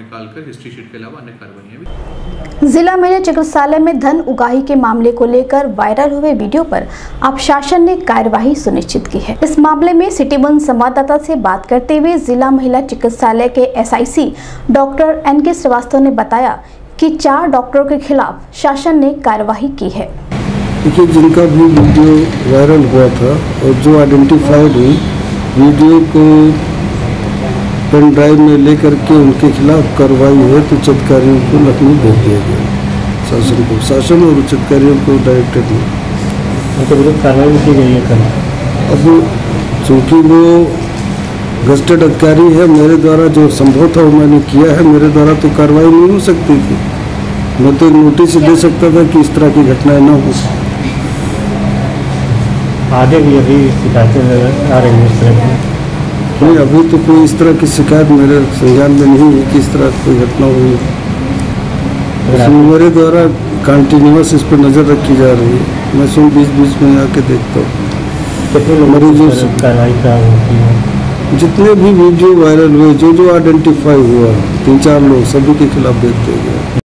निकालकर history sheet के अलावा अन्य कार्रवाइयां भी। जिला महिला चिकित्सालय में धन उगाही के मामले को लेकर वायरल हुए वीडियो पर अब शासन ने कार्यवाही सुनिश्चित की है। इस मामले में सिटी 1 संवाददाता से बात करते हुए जिला महिला चिकित्सालय के SIC डॉक्टर एनके श्रीवास्तव ने बताया कि 4 डॉक्टरों के खिलाफ शासन ने कार्यवाही की है। देखिए, जिनका भी वीडियो वायरल हुआ था और जो आइडेंटिफाइड हुई, वीडियो को पेन ड्राइव में लेकर के उनके खिलाफ कार्रवाई हुई तो उचितकारियों को लखनऊ भेज दिया गया। शासन और उचितकारियों को डायरेक्टेड में कार्रवाई की गई है। अब चूँकि वो गजटेड अधिकारी है, मेरे द्वारा जो संभव था वो मैंने किया है। मेरे द्वारा तो कार्रवाई नहीं हो सकती थी, मैं तो नोटिस दे सकता था कि इस तरह की घटनाएँ न हो। आगे भी अभी शिकायतें आ रही हैं इस तरह की? नहीं, अभी तो कोई इस तरह की शिकायत मेरे संज्ञान में नहीं हुई कि इस तरह कोई घटना हुई। मेरे द्वारा कंटिन्यूस इस पर नज़र रखी जा रही है। मैं सुन बीच में आके देखता हूँ मरीजों से जितने भी वीडियो वायरल हुए, जो आइडेंटिफाई हुआ 3-4 लोग, सभी के खिलाफ देखते हुए।